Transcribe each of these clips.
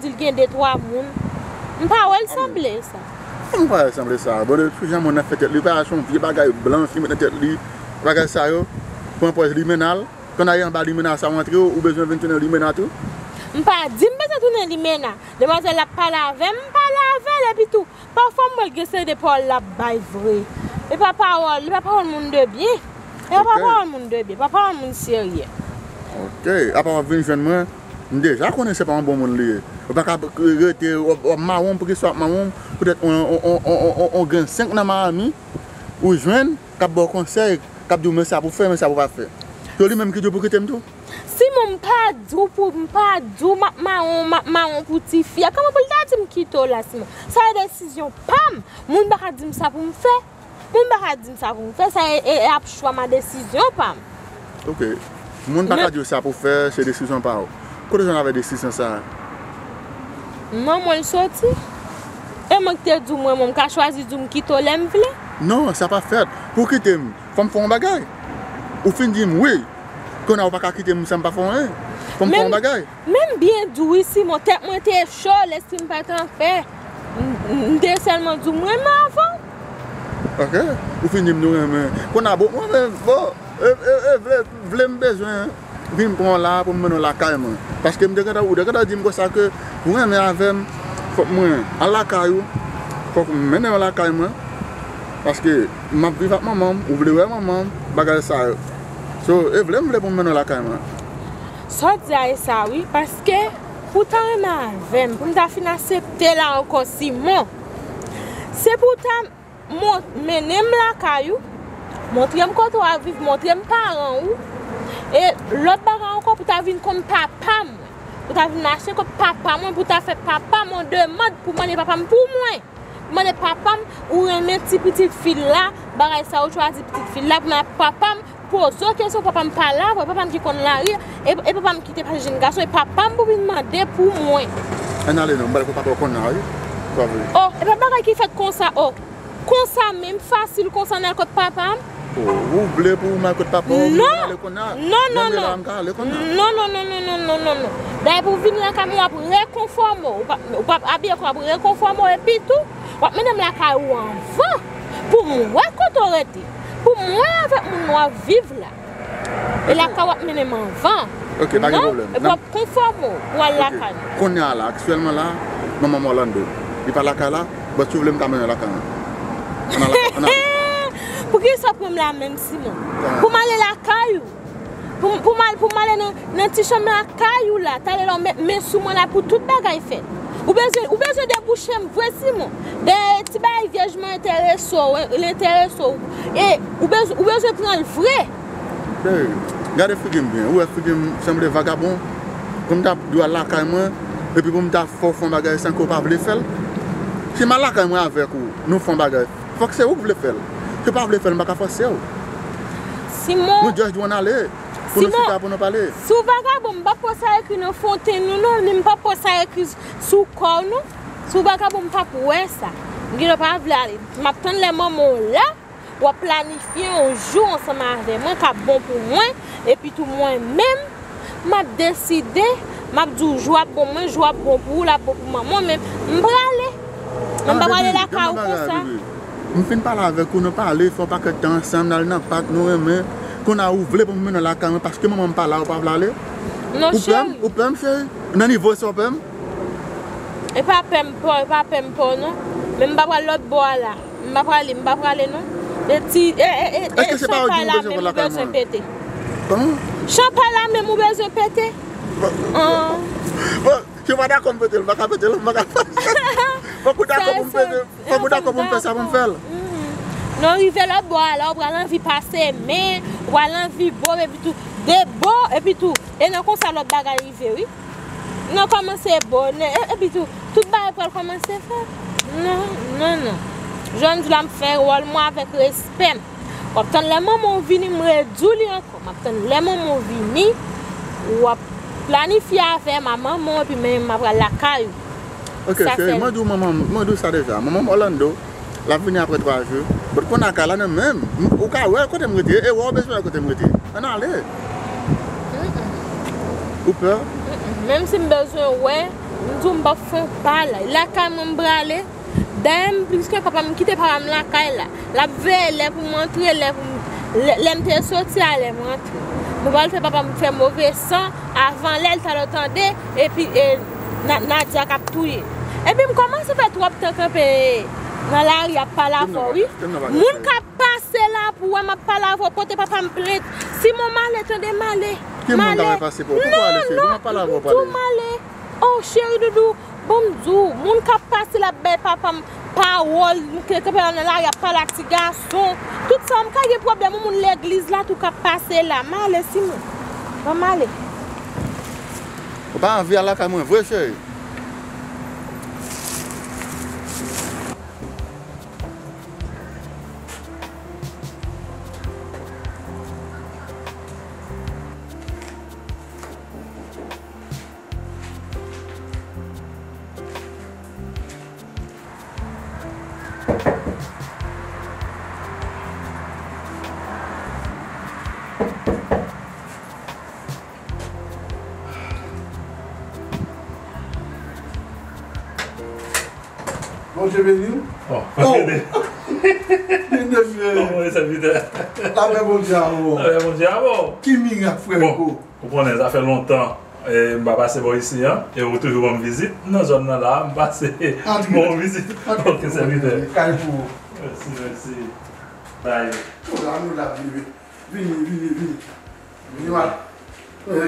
dit qu'il y a des trois personnes. Je ne pas ressembler ça. Je ne pas ressembler ça. Bon, je suis jamais fait tête, pas son vieux bagage blanc, qui met tête lui, bagage ça yo, point poche liminal, quand on a en bas liminal ça rentre ou besoin de tourner liminal tout. Je ne pas dire besoin tourner liminal. Demoiselle la parler avec, me parler avec et tout. Parfois moi je sais des paroles la bail vrai. Et pas parole monde de bien. Et pas parole monde de bien, pas parole monde sérieux. OK, après on vient jeune moi. Déjà, je connais pas un bon monde. On ne peut pas regretter marron pour qu'il soit marron. Peut-être on gagne 5 dans ma amie ou jeune, qui a bon conseil, qui a dit mais ça pour faire, mais ça pour pas faire. Tu as lui-même qui dit pour que tu aimes tout? Si je ne peux pas dire pour marron pour tes filles, comment tu peux dire qui est là? Ça est une décision. Pam! Je ne peux pas dire ça pour me faire. Je ne peux pas dire ça pour me faire. Ça est choix ma décision. Pam. OK. Je ne peux pas dire ça pour faire, c'est décision par où? Quand on avait des 600 ça. Maman est sortie. Et moi qui t'ai dit moi même qu'a choisi de me quitter l'aime vle. Non, ça pas fait. Pour quitter me, faut me faire un bagage. Ou fin dit oui. Qu'on n'a pas quitter me, ça me pas faire rien. Faut me faire un bagage. Même bien doué si mon tête moi t'es chaud, laisse-moi pas t'en faire. M'dé seulement du moi avant. OK. Ou fin dit nous même. Qu'on a beau moi même bon, vle me besoin. Je me prends là pour me mener la caille. Parce que je me dis que pour me mettre avec la caille, il faut que je me mette à la caille. Parce que je me prive avec maman, je voulais voir maman, je ça. Donc, je voulais pour me mener à la caille. Ça dit ça, oui, parce que pourtant, pour me accepter là encore Simon, c'est pourtant mener la caille, montrer que tu as vivre, montrer mes parents. Et l'autre bagarre encore pour ta vie comme papa, pour ta vie marcher comme papa, pour ta faire papa, mon demande pour moi les papa pour moi. Moi les papa ou un petite fille là, bagarre ça ou choisi petite fille là pour ma papa pose question papa me pas là, papa me dit qu'on la rire et papa me quitter parce que jeune garçon et papa pour demander pour moi. On allait non, pas papa qu'on la rire. Oh, et papa qui fait comme ça oh. Comme ça même facile comme ça dans côté papa. Vous voulez pour ma côte papa? Non. D'ailleurs, pour venir la caméra pour réconformer, ou pas habiller quoi pour réconformer et puis tout. Ou même la caillou enfant. Pour moi, quand on était, pour moi avec moi vivre là. Et la caillou même enfant. OK, pas de problème. Pour conformer, pour la caillou. Qu'on est là actuellement là, maman Orlando. Il parle la caillou là, bah tu voulais me caméra la caillou. Pour qui ça prend la même Simon? Pour m'aller la caillou. Pour m'aller dans le petit chemin la caillou là, tu allais mettre mes sous moi là pour toute bagaille fait. Ou besoin de boucher vrai Simon. Des petits bails vierges m'intéressent, l'intéressent. Et ou besoin prendre le vrai. Regardez Fugim bien. Ou Fugim semble vagabond. Comme tu as dû à la caillou et puis comme tu as fort fond bagaille sans qu'on pas voulait faire. Si mal la caillou avec vous, nous font bagaille. Faut que c'est vous voulez faire. Je ne peux pas le faire, je ne peux pas faire. Simon, nous devons aller pour nous faire pour nous parler. Si vous ne pouvez pas poser avec une fontaine, nous ne pouvons pas poser avec sous corps. Si vous ne pouvez pas poser ça, je ne peux pas aller. Je m'attends les moments là, on planifie un jour ensemble avec moi, qui est bon pour moi, et puis tout moi-même, je décide, je dis joie pour moi, joie pour vous, la pour moi-même, je ne peux pas aller. Je ne peux pas aller là comme ça. Je ne peux pas parler avec vous, nous parler, il ne faut pas que tu es ensemble, dans le parc, nous aimer, qu'on a ouvert pour me dans la caméra parce que maman ne parle pas, on ne peut pas aller. Non, chérie. Ou pas, chérie. Dans le niveau, ça peut. Et pas, non. Mais je ne vais pas aller l'autre bois là. Je ne vais pas aller, non. Est-ce que c'est pas là même ou besoin de péter? Comment? Champagne là même ou besoin de péter? Je ne vais pas d'accord péter, je ne vais pas péter, je ne vais pas péter. Pas d'accord pour me faire. Non, il fait le bois, alors on a envie de passer, mais on a envie de boire, et puis tout. Des bois, et puis tout. Et non, comme ça, l'autre bagarre arrive, oui. Non, comment c'est beau, et puis tout. Tout le monde commence à faire. Non. Je veux me faire, moi, avec respect. On attend les moments où je viens me réduire encore. On attend les moments où je viens, on planifie avec ma maman, et puis même la caille. OK, chérie, moi, je dis ça déjà. Maman Orlando, elle est venue après 3 jours. Mais quand on a calé, même, au cas où elle est venue, et où elle est venue, on a allé. Ou pas? Même si je besoin, ouais, je ne fais pas là. La caméra bralé, dame puisque papa me quitte par la caille là. La veille pour montrer l'aime te sortir à l'aime rentrer. Mon papa me fait mauvais sang avant l'aile ça l'entendait et puis Nadia cap touyer. Et puis comment ça fait trop temps camper dans la rue y a pas la voix oui. Moun cap passer là pour moi pas la voix porter papa me plainte. Si mon mal entendait malé. Qui mon mal passer pour pourquoi le faire moi pas la voix parler. Oh chéri doudou, bonjour. Mon cap passe la belle papa parole, quelqu'un là y a pas la petit garçon. Tout ça me caille problème mon l'église là tout cap passer là malé si mon. Pas malé. Pas envie là comme un vrai chéri. Je vais dire. Oh, qui ça fait longtemps et je passe par ici hein, et vous toujours en visite. Non, je ne là, je passe en visite. OK, c'est merci, merci. Bye. Venez.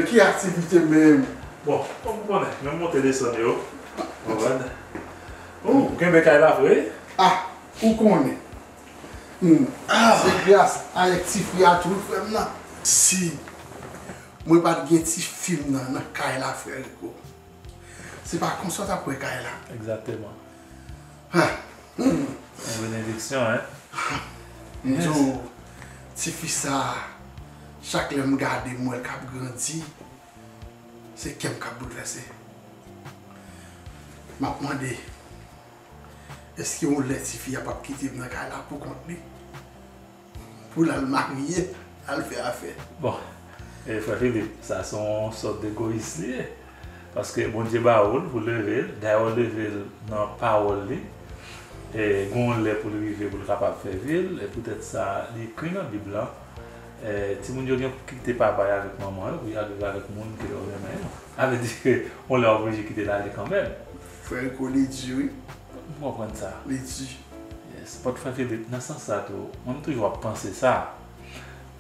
Qui activité même. Bon, on connaît, même monter descendre. Oh, qu'est-ce que là vrai? Ah, où qu'on est? Ah, c'est grâce à l'activité à tout le frère. Si, moi je n'ai pas de petit film dans la caille là, frère. C'est pas comme ça pour la caille là. Exactement. Une bénédiction, hein? Bonjour, petit fils, chaque fois que je regarde, moi qui grandit, c'est qui qui a bouleversé. Je me demande. Est-ce qu'ils ont laissé les filles à pas quitter dans la caille pour contenir? Pour la marier, elle fait affaire. Bon, et frère Philippe, ça sont sorte d'égoïsme. Parce que mon Dieu Baoul, vous levez, d'ailleurs levez dans la parole, et gonflez pour le vivre, pour le capable de faire ville, et peut-être ça, les crimes dans la Bible. Si mon Dieu n'a quitté papa avec maman, vous arrivez avec le monde qui est eux-mêmes. Ça veut dire qu'on l'a obligé de quitter la vie quand même. Frère Collier, vous comprenez ça? Oui. C'est pas de faire de dans ce sens-là. On a toujours pensé ça.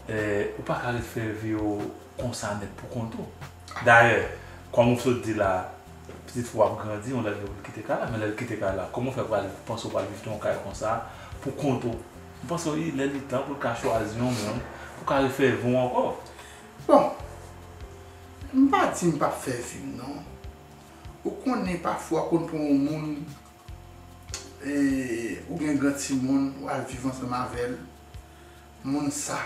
On ne pas faire vivre comme ça pour compte. D'ailleurs, comme on se dit là, petite fois grandi, on a quitté là, mais on a quitté là. Comment faire pour penser qu'on va vivre comme ça pour compte? Je pense qu'il est le temps pour choisir pour qu'on fasse vivre encore. Bon, je ne vais pas faire vivre, non. Vous connaissez parfois qu'on prend un monde. Et ou bien grand petit monde ou à vivre ensemble avec elle monde ça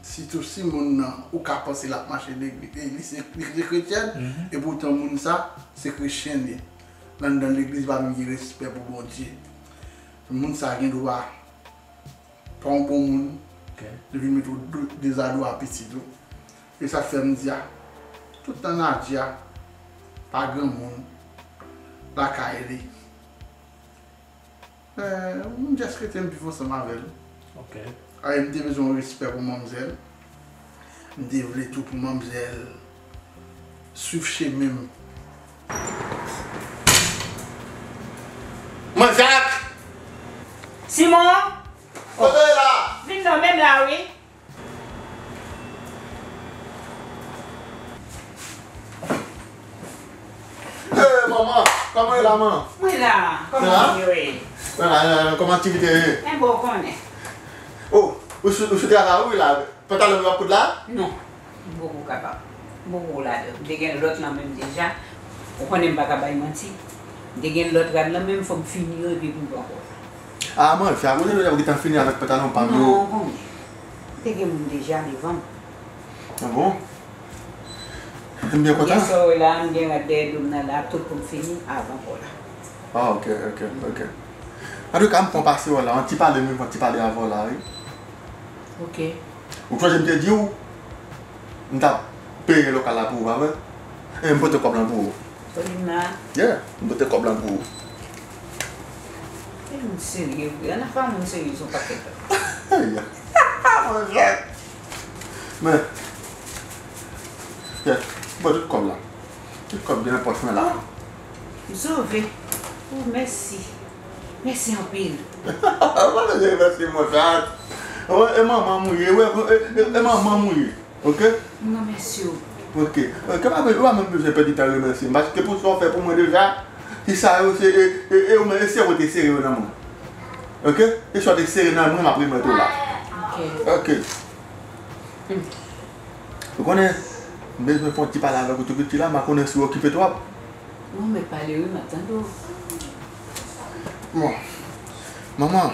si tout si monde ou qu'a penser la marche de l'église chrétienne et pourtant monde ça c'est chrétien dans l'église va me respect pour bon Dieu monde ça rien droit pas un bon monde devait mettre des ados à petit tout et ça fait me dire tout en Nadia pas grand monde la caille. On dit que tu aimes vivre ensemble avec elle. Ok. Elle me dit besoin de respect pour mademoiselle. Elle me dit voulait tout pour mademoiselle. Suivre chez même. Mon Jacques! Simon! Oh, là! Viens dans même là, oui. Hé, maman! Comment est la maman? Oui, là. Comment est comment tu es? Un bon connaît. Oh, vous êtes à la rue là? Peut-être le coup de là? Non, beaucoup capable. Beaucoup là. Dégaine l'autre là même déjà. On connaît pas capable menti. Dégaine l'autre là même faut finir et puis bon. Ah moi, je vous dis que tu fini avec peut-être non pas nous. Non, bon. Dégaine déjà devant. Ah bon? Tu es bien content? Je suis là, je suis là, tout pour finir avant voilà. Ah ok. En tout cas, on passe là, on t'y parle même, on t'y parle avant là. Ok. Ou toi, je me dis, on t'a payé le local pour vous, et on peut te comprendre pour vous. Polima. Yeah, but take up blanco. I'm serious. I'm not going to use a packet. Yeah. Mais, yeah, but it come là. It come bien important là. Sauvé. Oh, merci. Merci en pile. Voilà, merci mon frère. Et maman mouillée, ouais, et maman mouillée. Ok? Non, monsieur. Ok. Comment vous avez même besoin de te remercier? Parce que pour ce qu'on fait pour moi déjà, il s'arrête aussi et on me laisse être sérieux dans moi. Ok? Et je suis sérieux dans moi, ma prime est là. Ok. Ok. Vous connaissez? Mais je me fais un petit parler avec tout petit là, ma connaissance est occupée toi. Non, mais parlez, oui, m'attendons. Bon, maman,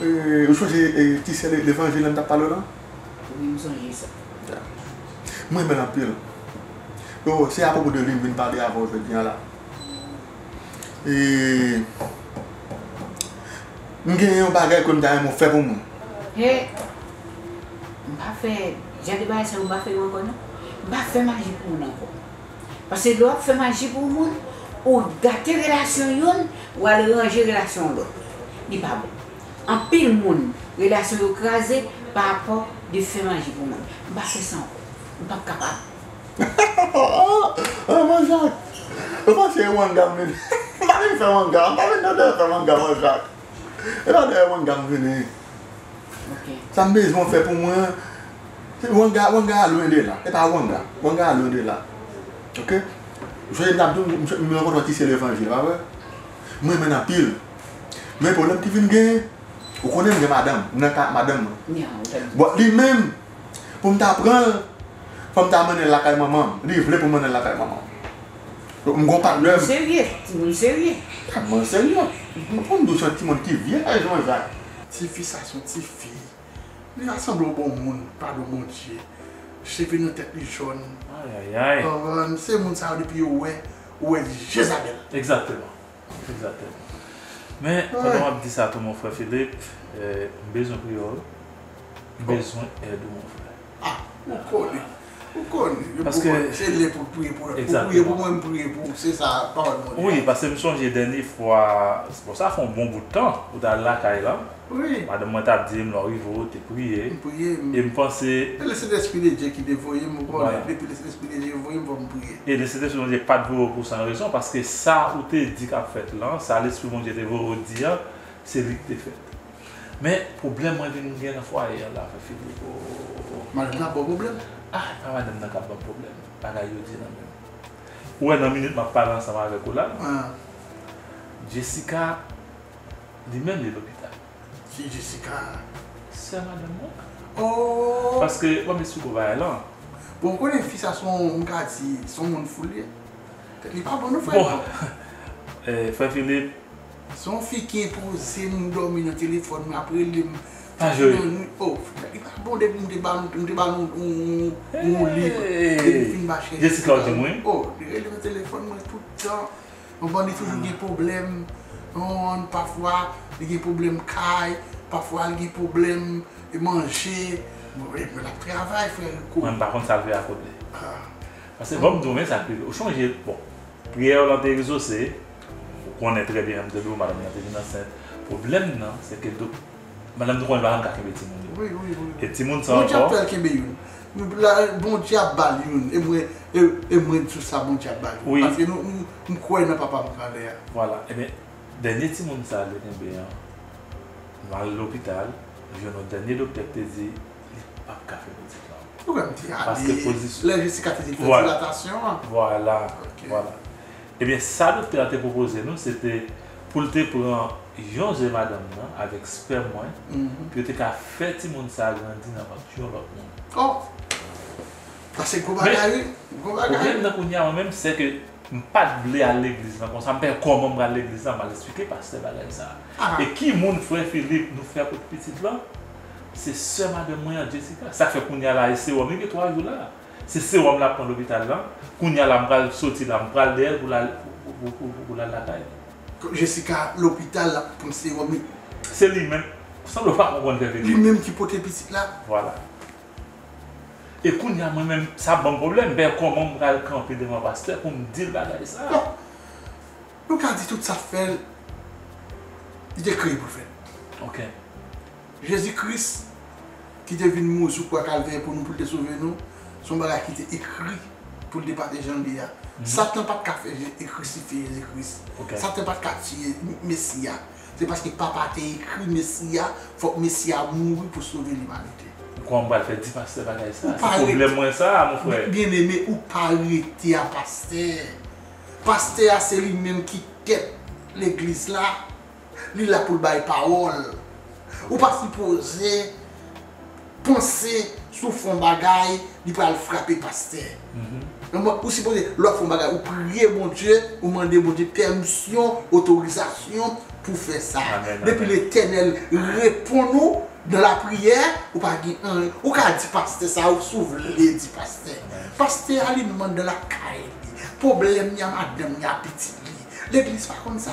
je crois que tu sais l'évangile dont tu as parlé là? Oui, nous sommes ça. Moi, je me la pile. C'est à propos de lui que je parler avant aujourd'hui là. Et je vais un bagage comme tu as fait pour moi. Hé, je vais faire. J'ai des bagages que je vais faire encore. Je vais faire magie pour moi encore. Parce que l'autre fait magie pour moi. Ou gâter relation yon, ou aller ranger relation l'autre. Ni pas bon. En pile moun, relation écrasée par rapport de faire manger pour moi. Bah c'est ça. Pas capable. Oh mon Jacques. Comment c'est un gars venu? Pas de faire un gars, pas de faire un gars mon Jacques. Et là de un gars venu. OK. Ça me besoin fait pour moi. C'est un gars loin de là. Et pas un gars loin de là. OK? Je me rencontre c'est l'évangile, pas vrai? Moi, je suis pile. Mais le problème qui vient de gagner, vous connaissez madame. Lui-même, pour me apprendre, pour m'amener la caille maman. Lui, il voulait pour m'amener la caille maman. Donc, je comprends pas. Sérieux. Comment sérieux? Je comprends pas ce petit monde qui vient à Jean-Jacques. Petit fils, ça sont petits filles. Ils rassemblent au bon monde, pas au bon Dieu. J'ai vu nos têtes jaune. Aïe aïe aïe. C'est mon ça depuis où est Jézabel. Exactement. Mais quand on dit ça à mon frère Philippe, besoin de prière, besoin d'aide mon frère. Ah, on connaît. Parce que c'est les pour prier pour moi, prier pour c'est ça parole. Oui, parce que je me souviens dernière fois, pour ça fait un bon bout de temps au dans la caille là. Oui. Madame moi t'a dit me arrive tu prier et me penser le Saint-Esprit de Dieu qui dévoyait mon corps et puis le Saint-Esprit de Dieu voyait pour me prier. Et le Saint-Esprit de Dieu pas de pour sans raison parce que ça où tu dit qu'a fait là, ça l'esprit de Dieu te redire, c'est lui qui t'a fait. Mais problème moi vient la fois là fait Madame n'a pas de problème. Ah, madame n'a pas de problème. Pas la yo dit même. Ouais, dans minute m'a parler ensemble avec vous là. Jessica dit même les l'hôpital. Qui Jessica? C'est madame moi. Oh! Parce que, moi, je suis là. Pourquoi les fils sont mon foulé? Il n'est pas bon, frère. Frère Philippe. Son fils qui est posé, nous dormons dans le téléphone, après, il pas joli. Oh, il n'est pas bon, Jessica, oh, il est au téléphone tout le temps. On a toujours des problèmes. Parfois, il y a des problèmes caille, parfois il y a des problèmes de manger. Mais le travail, frère. Par contre, ça veut à côté. Parce que bon, demain, ça peut changer. Bon, prière dans les réseaux, c'est qu'on connaît très bien, madame, le problème, c'est que madame, nous va encore avec Timon. Oui. Et Timon, ça va encore. Bon Dieu a balayé et moi, tout ça, bon Dieu a balayé. Parce que nous croyons que papa m'a balayé. Voilà. Dernier petit monde ça à l'hôpital, le dernier docteur te dit pas café petit là. Parce que position. Là Jessica te dit dilatation. Voilà. Et bien ça docteur a te proposé nous c'était pour te prendre Jean et madame avec sperme puis te faire petit monde ça grandi dans nature l'autre monde. Oh. Parce que go bagarre. Même c'est que je ne peux pas aller à l'église, comme ça, je ne peux comment aller à l'église, je vais l'expliquer parce que c'est ça. Et qui, mon frère Philippe, nous fait pour le petit blanc, c'est seulement de moi, Jessica. Ça fait qu'on y a là, et c'est Sérum, il y a 3 jours là. C'est Sérum là pour l'hôpital là, qu'on y a là, je vais sortir là, je vais aller d'elle pour la taille. Jessica, l'hôpital là, pour Sérum. C'est lui-même, ça ne veut pas comprendre. Lui-même qui porte le petit là. Voilà. Et quand il y a moi-même, ça bon problème, ben comment je vais camper devant pasteur pour me dire bagaille ça. Non. Nous avons dit tout ça fait, il est créé pour faire. OK. Jésus-Christ qui est venu mourir sur croix Calvaire pour nous sauver nous, son bagage qui était écrit pour le départ des gens de là. Satan pas de café et crucifié Jésus-Christ. Satan pas de café Messia. C'est parce que papa t'a écrit Messia, faut que Messia mourir pour sauver l'humanité. Pourquoi on va faire 10 pasteurs bagaille ça? C'est problème moins ça, mon frère. Bien aimé, ou pas arrêter à pasteur. Pasteur, c'est lui-même qui quête l'église là. Lui là pour le bail parole. Ou pas supposer penser sur fond bagaille, il peut le frapper pasteur. Ou supposer l'autre fond bagaille, ou prier mon Dieu, ou demander mon Dieu permission, autorisation pour faire ça. Depuis l'Éternel répond nous dans la prière, ou pas ou qu'a dit pasteur ça ou sauve les dit pasteur. Pasteur a lui demande de la caille. Problème il y a madame, il y a petit. L'église pas comme ça.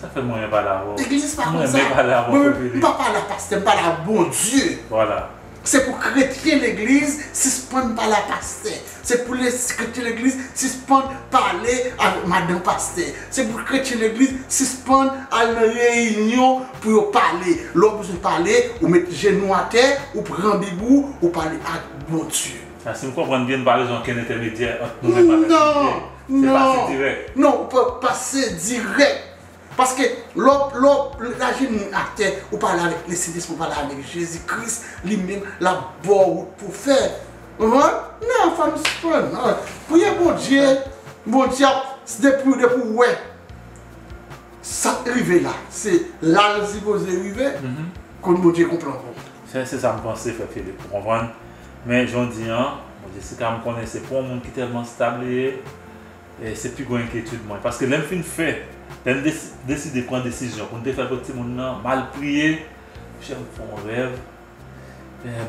Ça fait moyen pas la voix. L'église pas comme ça. Pas la pasteur, pas la bon Dieu. Voilà. C'est pour chrétien l'église, suspendre par la pasteur. C'est pour les chrétiens l'église, suspendre parler avec madame pasteur. C'est pour chrétien l'église, suspendre à une réunion pour parler. L'homme vous parler, ou mettre genou à terre, ou prendre bibou, ou parler avec bon Dieu. Ah, si vous comprenez bien, par exemple, qu'un intermédiaire, nous ne pouvons pas passer direct. Non, on peut passer direct. Parce que la jeune acteur, ou parler avec les CDS, ou parler avec Jésus-Christ, lui-même, la bonne route pour faire. Non, femme, c'est pas. Priez mon Dieu, c'est depuis ouais. Ça arrive là. C'est là que vous arrivez, quand mon Dieu comprend. C'est ça que je pensais, frère Philippe, pour comprendre. Mais j'en dis, hein, c'est quand même connaît, c'est pour un monde qui est tellement stable et c'est plus grande inquiétude. Parce que l'infini fait, l'infini décide de prendre une décision. Quand on fait un petit monde mal prié, j'aime faire un rêve,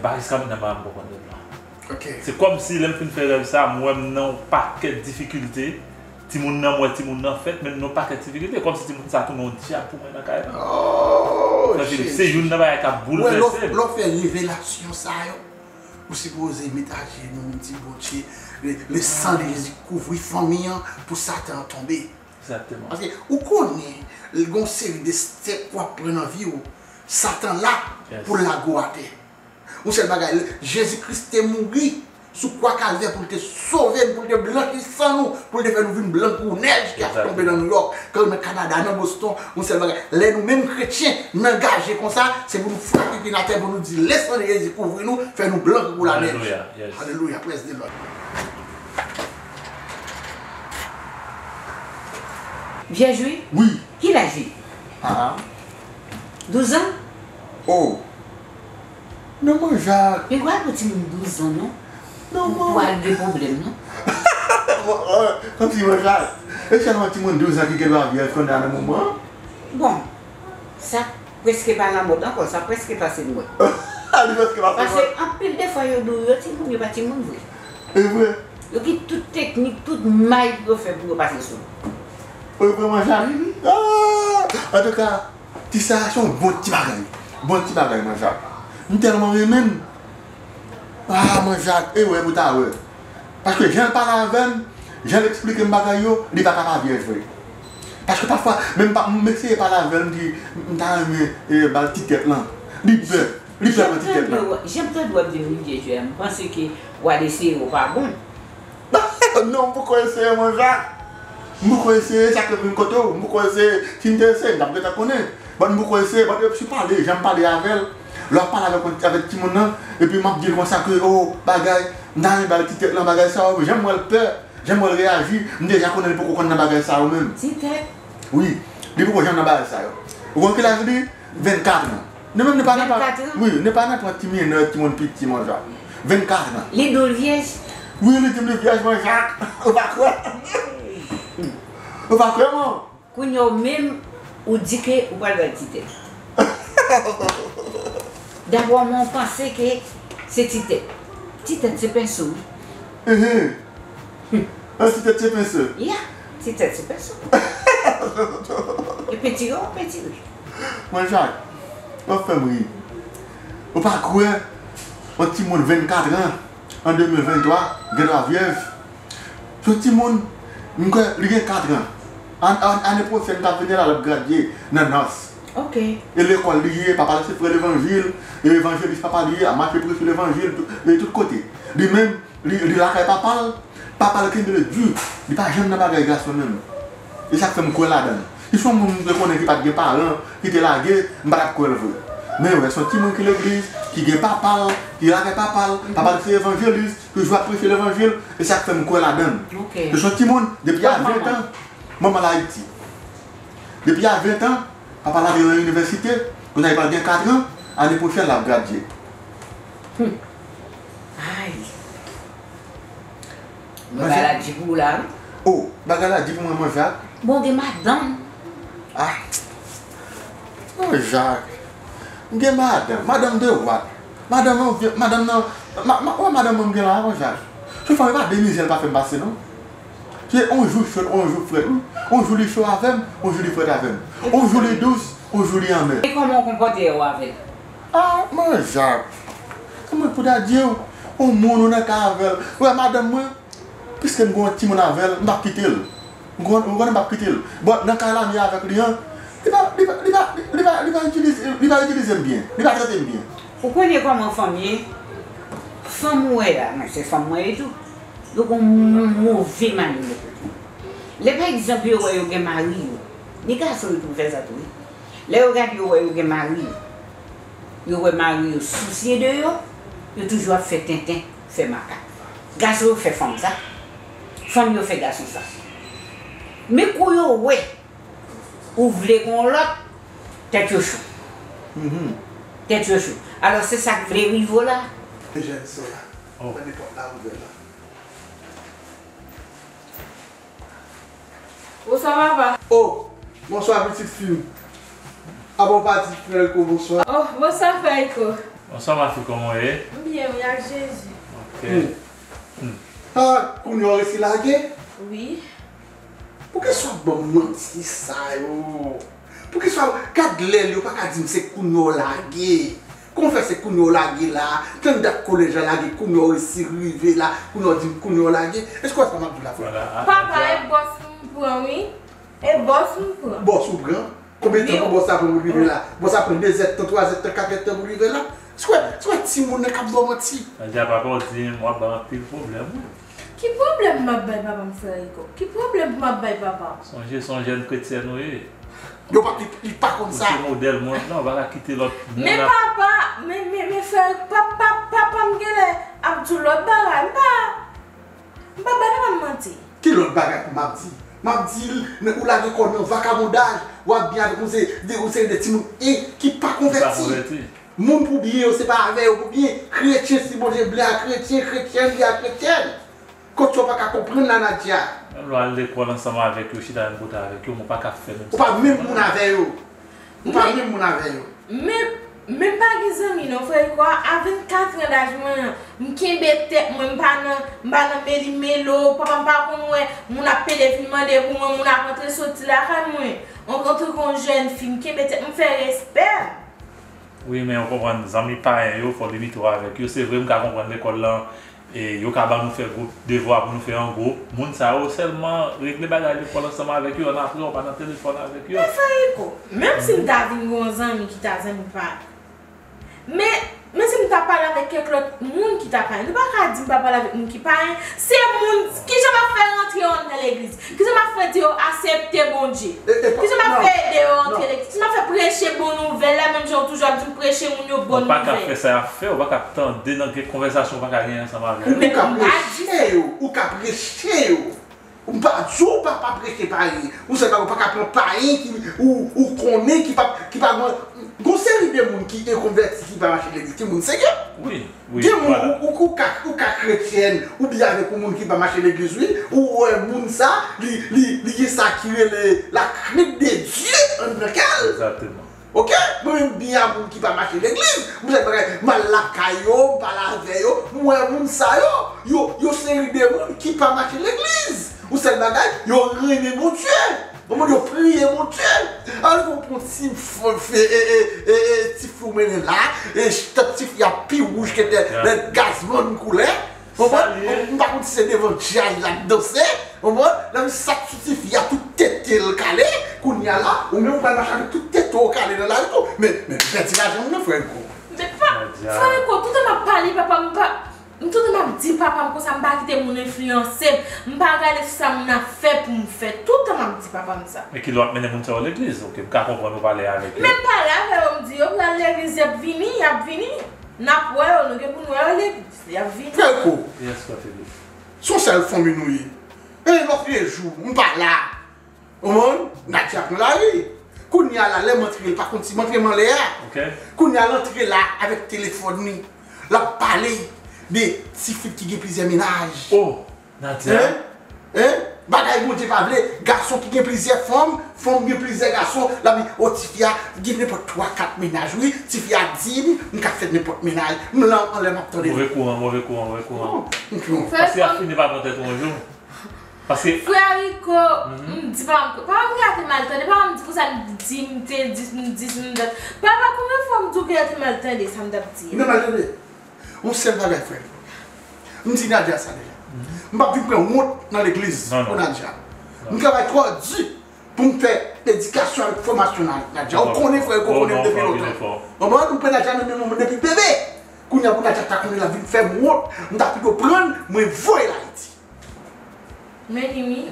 Bariscam n'a pas un bon problème. C'est comme si l'infini fait rêve ça, moi-même, non, pas quelle difficulté. Ti moun nan moi ti moun nan fait mais non pas que difficulté comme si ti moun ça tout monde dit pour moi dans carré. Oh, c'est jour n'a pas qu'à bouleverser. L'on fait révélation ça yo. Vous supposez mettre à genoux, petit boutier, le sang de Jésus couvrir famille pour Satan tomber. Exactement. Parce que vous connaissez une série de steps pour prendre en vie, Satan là pour la goûter. Vous savez, Jésus-Christ est mort sous quoi Calvaire pour te sauver, pour te blanchir sans nous, pour te faire nous une blanche ou neige qui a tombé dans New York, comme le Canada, dans Boston. Vous savez, les nous-mêmes chrétiens, nous engager comme ça, c'est pour nous frapper la terre, pour nous dire, laissez-nous Jésus couvrir nous, faire nous blancs pour la neige. Alléluia, praise de l'Ordre. Bien joué? Oui. Qui l'a joué? 12 ans? Oh. Non, moi, j'ai. Mais quoi, petit monde 12 ans, non? Non, moi. Des problèmes, non? Quand tu me chasses, est-ce que tu as 12 ans qui est dans le moment? Bon, ça presque pas la mode encore, ça presque passé de moi. Parce qu'en pile des fois, il y a des gens qui ne peuvent pas. C'est vrai. Il y a toute technique, toute maille pour faire pour passer sur moi. Oui, vraiment, Jacques. En tout cas, tu sais, c'est un bon petit bagage. Bon petit bagage, mon Jacques. Nous tellement même. Ah, mon Jacques, eh ouais, bouta, ouais. Parce que j'en parle avec eux, j'en explique un bagage, il va pas bien jouer. Parce que parfois, même pas, je ne sais pas la veille, je me dis, je vais petit tête là. Je vais petit tête là. J'aime très bien devenir Jésus, je pense que vous allez essayer ou pas bon. Non, pourquoi essayer, mon Jacques? Pourquoi essayer, ça que vous me connaissez, pourquoi essayer, si vous essayer, d'après ta connaissance. Pourquoi essayer, je suis parlé, j'aime parler avec elle. Je parle avec tout le monde et puis je dis comme ça que oh, bagaille, j'aime le peur, j'aime le réagir, je ne sais pas pourquoi on a bagaille ça même. Oui, je ne sais pas pourquoi on a bagaille ça. Vous voyez que je dis 24 ans. Ne même pas pour un petit mineur, tout le monde petit, mon Jacques. 24 ans. Les deux vieilles. Oui, les deux vieilles, mon Jacques. On va croire. On va croire, moi. Quand même, on dit que on va le dire. D'abord, mon pensée que c'est Tite. Tite, c'est pinceau. Ah, Tite, c'est pinceau. Oui, Tite, c'est pinceau. Et petit gars, petit gars. Moi, Jacques, on fait mourir. On ne peut pas croire, on a 24 ans, en 2023, grave vieille. Petit monde, nous avons 4 ans. L'année prochaine, nous avons venu à la graduer dans Nantes. Ok. Et l'école liée, papa l'a fait l'évangile, et l'évangéliste papa lié, a marché pour l'évangile de tous côtés. Lui-même, il a fait papa le Dieu, il n'a pas jamais de bagaille grâce à nous. Et ça, c'est mon quoi là-dedans. Ils sont des gens qui n'ont pas de parents, qui sont là, qui ne savent pas quoi le veut. Mais ils sont des gens qui l'église, qui ne parlent pas, qui ne parlent pas, papa c'est évangéliste, qui joue à prêcher l'évangile, et ça, c'est mon quoi là-dedans. Ils sont des gens depuis 20 ans, maman à Haïti. Depuis 20 ans, papa l'a vu à l'université, vous avez pas bien 4 ans, l'année prochaine, l'a gradué. Bagala di pou la. Oh, bagala di pou maman Jacques. Bon de madame. Ah. Oh Jacques. Nge madame, madame de what? Madame non, madame non. Oh madame on là avant Jacques. Tu fais pas démiser pas faire passer non. Tu es on joue seul, on joue frère. On joue les choses avec, on joue les frères avec. On joue les douces, on joue les amers. Et comment comporter avec? Ah, mon Jacques. Comment pour dire on monde on a avec. Ouais madame moi. Puisque je suis un petit peu avec lui, je ne vais pas quitter. Bon, dans le cas là, je suis avec lui, il va utiliser bien, il va traiter bien. Vous connaissez comment famille? Femme ou elle, c'est femme et tout. Donc, on mauvais mari. Les par exemple, vous avez un mari, les garçons tout font ça tout. Les regards, vous avez un mari, vous avez un mari soucié de vous, vous avez toujours fait tintin, fait maca. Garçon fait femme ça. Femme fait garçon ça. Mais quand vous voyez, vous voulez qu'on l'autre, tête au chou. Tête au chou. Alors c'est ça que les rivaux là. Les jeunes sont là. On est là, on est là. Oh, ça va pas? Oh, bonsoir petite fille. Avant parti, Fréco, bonsoir. Oh, bonsoir Fréco. Bonsoir ma fille, comment est-ce? Bien, oui, avec Jésus. Ok. Ah, qu'on y aurait si largué? Oui. Pourquoi soit bon menti ça yo? Pourquoi soit cadre l'élio pas qu'à dire c'est qu'on y aurait largué? Qu'on fait c'est qu'on y aurait largué là? Tant d'être collège largué qu'on y aurait si rivé là? Qu'on aurait dit qu'on y aurait largué? Est-ce qu'on a ça m'a dit la fois? Papa est boss pour un oui? Et boss pour un? Boss pour un? Combien de temps pour boss pour rivé là? Boss pour 2 heures, 3 heures, 4 heures pour rivé là? Soit si mon ne cap doit mentir. J'ai pas dit moi ben quel problème. Qui problème ma baie papa me frère Rico? Qui problème ma baie papa? Son jeune chrétien nous. Yo pas il pas comme ça. C'est modèle moi non, va la quitter l'autre. Mais papa, mais frère papa me gèle Abdou l'autre bagarre. Papa ne m'a menti. Qui l'autre bagarre pour m'a dit? M'a dit ou la connait vagabondage ou bien des petits moun qui pas converti. Mon pour bien, c'est pas avec ou pour bien, chrétien, si bon Dieu blé à chrétien, chrétien, blé à chrétien. Quand tu n'as pas qu'à comprendre la Nadia. Je vais aller l'école ensemble avec eux, je suis dans le bout avec eux, on ne pas qu'à faire même ça. On ne peut pas même mon avec eux. On ne peut pas même mon avec eux. Mais pas les amis, non, frère, quoi, à 24 ans d'âge, je ne suis pas tête, je ne suis pas dans mélo, papa pas pour moi, mon appel est demandé pour moi, mon appel est sorti là, on rentre comme jeune fille, je me fais respect. Oui, mais on comprend les amis parents, il faut limiter avec eux. C'est vrai qu'on comprend l'école là. Et on va nous faire groupe, devoir pour nous faire un groupe. Les gens seulement régler les choses ensemble avec eux. On a pris, on parle au téléphone avec eux. Mais ça, même si tu as des amis qui t'aiment pas, mais si tu parles avec quelqu'un d'autre qui t'aime, tu ne peux pas dire que tu parles avec quelqu'un qui t'aime. C'est les gens qui t'aiment faire rentrer dans l'église, qui t'aiment faire accepter bon Dieu, qui t'aiment faire rentrer dans l'église, qui t'aiment faire prêcher bonne nouvelle. La même chose, toujours dire prêcher bonne nouvelle. On ne peut pas faire ça à faire, on ne peut pas attendre dans des conversations, on ne peut pas rien ensemble avec eux. Mais on ne peut pas prêcher. On ne peut pas prêcher par eux. On ne peut pas prendre par eux ou qu'on est qui ne va pas. Vous savez des gens qui sont convertis, qui ne vont pas marcher l'église, qui sont sérieux? Oui, oui. Des gens ou chrétiens, ou bien avec des gens qui ne vont pas marcher l'église, ou des gens qui sont la crise de Dieu en local. Exactement. Ok? Même bien des gens qui ne vont pas marcher l'église, vous avez mal la caillou, pas la veille, ou des gens qui ne vont pas marcher l'église. Ou ces bagages, ils ont rêvé mon Dieu. Comment vous priez mon Dieu? Alors vous prenez petit fou là, et petit fou rouge qui était le gaz mon couleur. Vous ne pas c'est devant la danser. Vous voyez, ça suffit à tout tête calé, qu'on y a là, ou même pas tout tête calé dans la rue. Mais petit l'argent, mon frère. Frère, tout le monde parle, papa, tout le monde dit, papa, que ça m'a pas quitté mon influence, je ne pas regarder ce que ça m'a fait pour me faire. Tout le monde dit, papa, ça. Mais qui doit mener mon frère à l'église, ok, vous comprenez, parler avec lui. Même pas là, on me dit, on va à l'église, il a venu. N'a pas eu de problème. Son seul fond de nous. Et l'autre jour, on parle là. Au monde, on a déjà la rue. Quand on a l'entrée, par contre, si on a l'air, quand on a l'entrée là avec téléphone, la parler des petits filles qui ont plusieurs ménages. Oh, Nadia. Bagaille, mon Dieu, pas garçon qui a plusieurs femmes, femmes qui ont plusieurs garçons, la vie, oh, Tifia, il y a n'importe 3-4 ménages, oui, Tifia, 10, on a fait n'importe ménage, nous là, on l'a m'attendait. Mauvais courant. Parce qu'il a fini par monter ton jour. Parce que. Frère Rico, je ne dis pas, je ne dis pas, je ne dis pas, papa, combien de fois je dis mal tendé, ça me dit. Non, mais on sait pas, frère. Je dis Nadia ça déjà. Je ne vais pas vivre dans l'église. Je ne vais pas être dû pour me faire l'éducation et la formation. On connaît, frère, on connaît depuis longtemps. On ne peut pas être depuis bébé. Quand on a connu la vie, on a pu prendre, mais voir l'Haïti. Mais Rémi,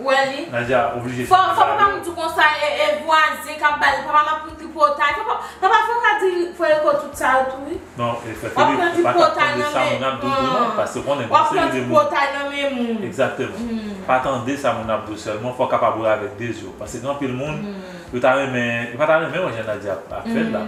Wally, Nadia, obligé. Faut pas me dire comme ça, et voisin, cabal, papa m'a pris du portail. Papa, faut pas dire, faut écouter tout ça, tout. Non, il faut pas prendre du portail dans parce qu'on est prendre du portail dans exactement. Pas attendre ça mon abdou seulement, faut capable avec des yeux parce que dans pile monde, il pas même Nadia à faire là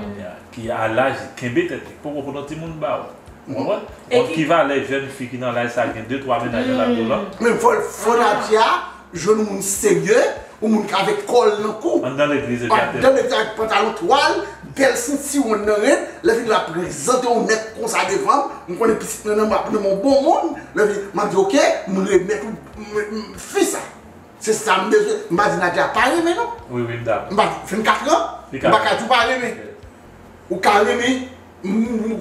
qui à l'âge qu'embé tête pour comprendre tout monde ba. On qui va les jeunes filles qui dans l'âge ça gagne 2-3 ménages dans l'abdou là. Mais faut Nadia je ne suis sérieux, ou ne suis avec col dans le cou. Dans l'église, avec pantalon toile, belle ceinture, on a rien. La vie de la présente, on est comme ça devant. On connaît petit peu mon bon monde. La vie, je dis ok, je vais mettre fils. C'est ça, je dis, je vais Nadia parler maintenant. Oui, madame. Je vais 4 ans. Je vais tout parler. Ou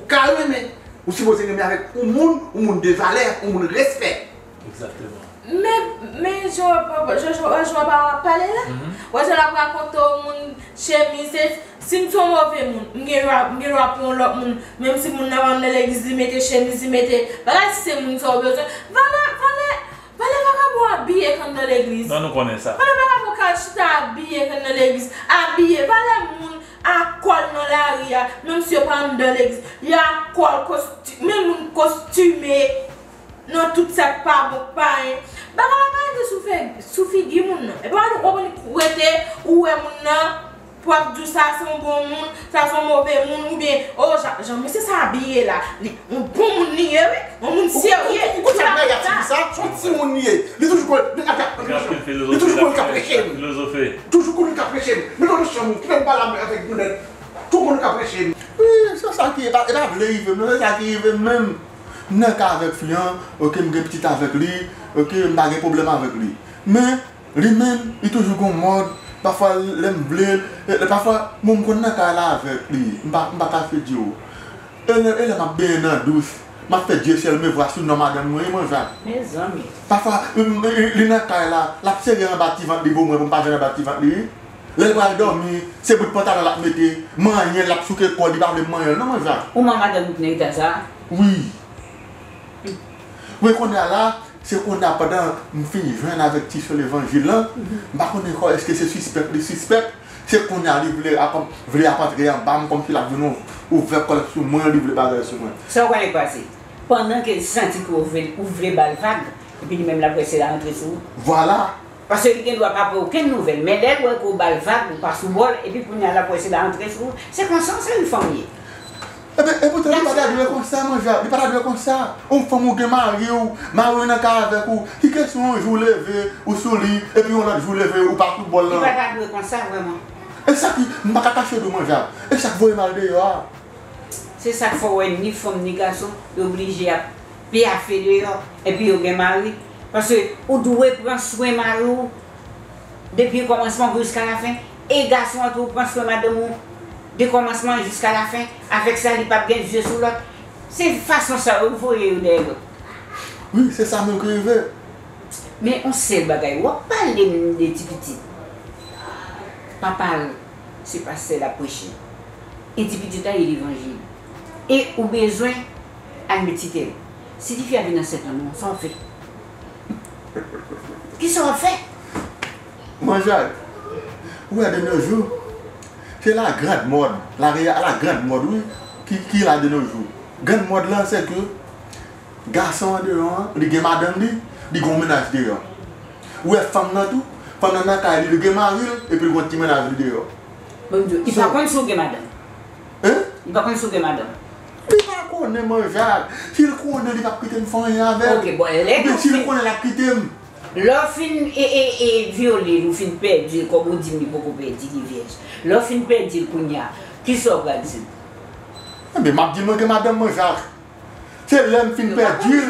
calmer. Ou si vous êtes avec un monde, un monde de valeur, un monde de respect. Exactement. Mais je ne vais pas parler là. Je vais raconter mon chemise. Si je suis mauvais, je vais prendre l'autre monde. Même si je vais amener l'église, je vais chemise, je vais. Voilà, si c'est mon besoin. Voilà, habiller dans l'église. Non, nous connaissons ça. Voilà, habiller dans l'église. Habiller, voilà, à quoi dans la rue, même si je prends dans l'église. Il y a quoi, même costumé. Non, tout ça pas bon, pas hein. Bah, de souffrir du monde. Et bah, nous comprenons où est mon nom, pour dire ça, c'est un bon monde, ça, c'est un mauvais monde, ou bien, oh, j'en sais ça habillé là. On bon monde nié, on monde sérieux. Pourquoi ça regarde ça? Je suis mon nié. Les toujours le philosophie. Mais non, je ne pas la avec nous. Tout le monde capricé. Oui, c'est ça qui est pas même. Je n'ai pas avec lui, je n'ai petit avec lui, je n'ai pas de problème avec lui. Mais lui-même, il est toujours en mode, parfois il aime blé, parfois je ne connais pas avec lui, je ne peux pas faire Dieu. Elle m'a bien douce, je fais Dieu si elle me voit sous madame, moi, mes amis. Parfois, il n'a pas là, la série en bâtiment, il ne peut pas faire un bâtiment. Les bras dormi, c'est pour le pantalon la mettre, manger la souke, il ne peut pas manger, non, moi, ça. Ou madame, vous n'avez pas ça? Oui. Oui, qu'on a là, c'est qu'on a pendant une fille jeune avec qui sur l'évangile là, est-ce que c'est suspect, les suspects, c'est qu'on a livré à rentrer en bas, comme si la venue ouvert sur moi, livré bagarre sur moi. Ça va aller passer. Pendant qu'elle sentit qu'on ouvrait balle vague, et puis même la presse est rentrée sur vous. Voilà. Parce que quelqu'un ne doit pas avoir aucune nouvelle, mais dès qu'on balle vague, on passe au bol, et puis qu'on a la presse est rentrée sur vous, c'est qu'on sent c'est une famille. Et pourtant, il n'y a pas de comme ça, mon frère. Il n'y a pas de comme ça. On fait un marié, marié dans le cas avec vous. Qui est-ce qu'on joue levé, ou solide, et puis on l'a joué levé, ou partout bol là. Il n'y a pas de comme ça, vraiment. Et ça, je ne peux pas cacher de mon frère. Et ça, vous voyez mal dehors. C'est ça qu'il faut, ni femme, ni garçon, obligé à bien faire dehors, et puis on est marié. Parce que on doit prendre soin de marié, depuis le commencement jusqu'à la fin. Et garçon, on doit prendre soin de madame. Du commencement jusqu'à la fin, avec ça, il n'y a pas de gain de jeu sur l'autre. C'est une façon ça, vous voyez, vous Oui, c'est ça même que je veux. Mais on sait, bagaille, on parle des petits petits. Papa, c'est parce que la prêche. Et petit petit est l'évangile. Et au besoin, à méditer. Si tu viens dans cet moment, ça en fait. Qui s'en fait? Moi, Jacques, oui, de nos jours, c'est la grande mode, la grande mode, oui, qui a de nos jours. La grande mode, là, c'est que les garçons dehors, les madame, ils ont ménage dehors. Ou les femmes, tout, pendant la ils ont marié et puis ils ont ménage dehors. Bon Dieu, ils ne sont pas sauver madame. Hein? Ils ne sont pas sauver madame. Il connaît mon Jacques. Si le connaît, il va quitter une famille avec. Ok, bon, mais si le connaît, il va quitter. L'offre est violée, l'offre est perdue, comme on dit, beaucoup perdu, il l'offre est perdue, qui s'organise. Mais je dis que madame, mon Jacques, c'est l'homme qui est perdu.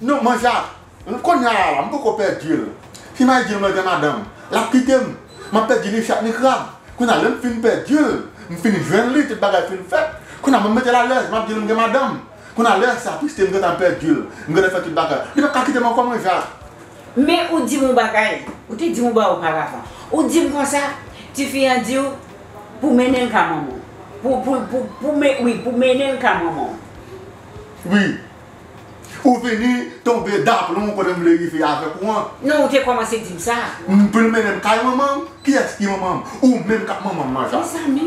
Non, mon Jacques, je connais là, je ne peux pas perdre. Si je dis que madame, la quitte, je perds les chats, les crabes. Quand l'homme est perdu, je finis jeune, les bagages sont faites. Quand on me met à l'aise, je dis que madame, quand on laisse ça, puis c'est un perdu, je vais faire tout le bagage. Je ne peux pas quitter mon comme Jacques. Mais on dit mon bagage, on te dit mon bagage auparavant. On dit comme ça, tu fais un dieu pour mener un camion. Pour mener un camion. Oui. Ou venir tomber d'aplomb quand on me le fait avec moi. Non, tu as commencé à dire ça. Pour mener un camion, qui est-ce qui maman? Ou même quand maman mange. C'est ça, mais.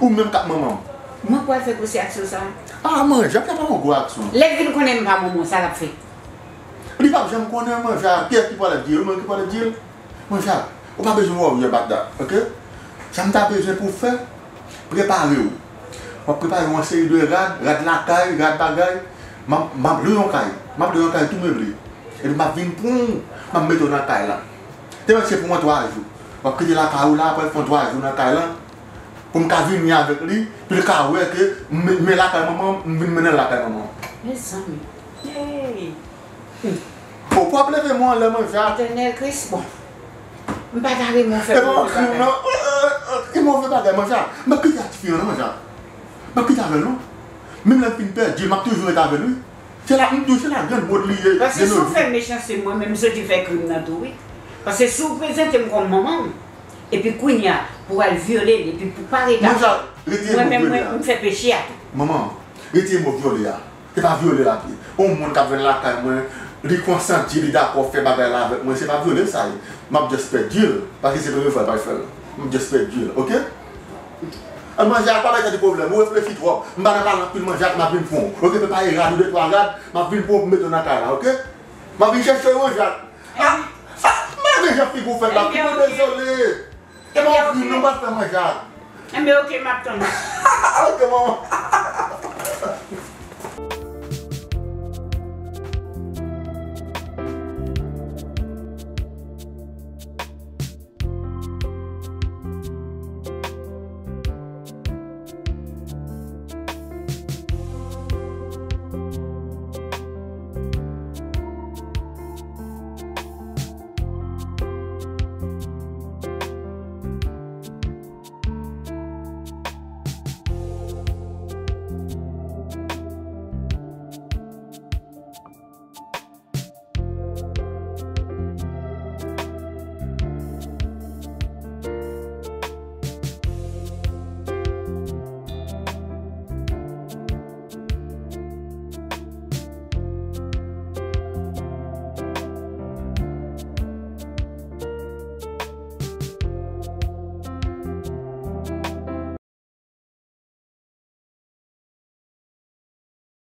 Ou même quand maman. Moi, quoi faire pour ces actions ça? Ah, moi, je n'ai pas mon gros action. Les villes qu'on aime pas maman, ça l'a fait. Je ne sais pas qui est-ce qui parle de Dieu, qui parle de Dieu. Mon Jacques, on n'a pas besoin de voir où je vais là, ok? Ça m'a besoin pour faire, préparer. On prépare une série de rades la caille, rades bagaille. Je vais tout meublé. Et je vais venir pour me mettre dans la caille là. C'est pour moi 3 jours. Je vais quitter la caille là, après faire 3 jours dans la caille là. Pour me venir avec lui, puis le caille ouais que je mets la caille maman, je vais mener la caille maman. Mais ça, mais. Pourquoi plaignez-moi là, mon Jacques? Éternel Christ, bon. Je ne vais pas garder mon frère. Il m'en fait pas garder mon Jacques. Mais qui t'a tué, mon Jacques? Mais qui t'a avec nous? Même la fille perd, Dieu m'a toujours été avec lui. C'est la grande boîte liée. Parce que si vous faites méchant, c'est moi-même, ceux qui font crime dans tout, oui. Parce que si vous présentez comme maman, et puis Kounia, pour aller violer, et puis pour parler d'argent, moi-même, je me fais pécher à tout. Maman, retirez-moi violer. C'est pas violer la vie. Au monde qui a venu là, les consentis, les d'accord, faire bagarre là avec moi, c'est pas violé ça. Je j'espère Dieu, parce que c'est le premier fois que je fais. J'espère Dieu, ok? Je mange à parler de problème, je réfléchis trop. Je ne vais pas manger à ma vie pour moi. Je ne vais pas y aller, 2-3 gars, ma vie pour me mettre dans la carte, ok? Ma vie chercher mon Jacques. Ah, ma vie chercher pour faire la vie, désolé. Et mon vie, non, pas faire mon Jacques. Mais ok, ma vie. Ok, maman.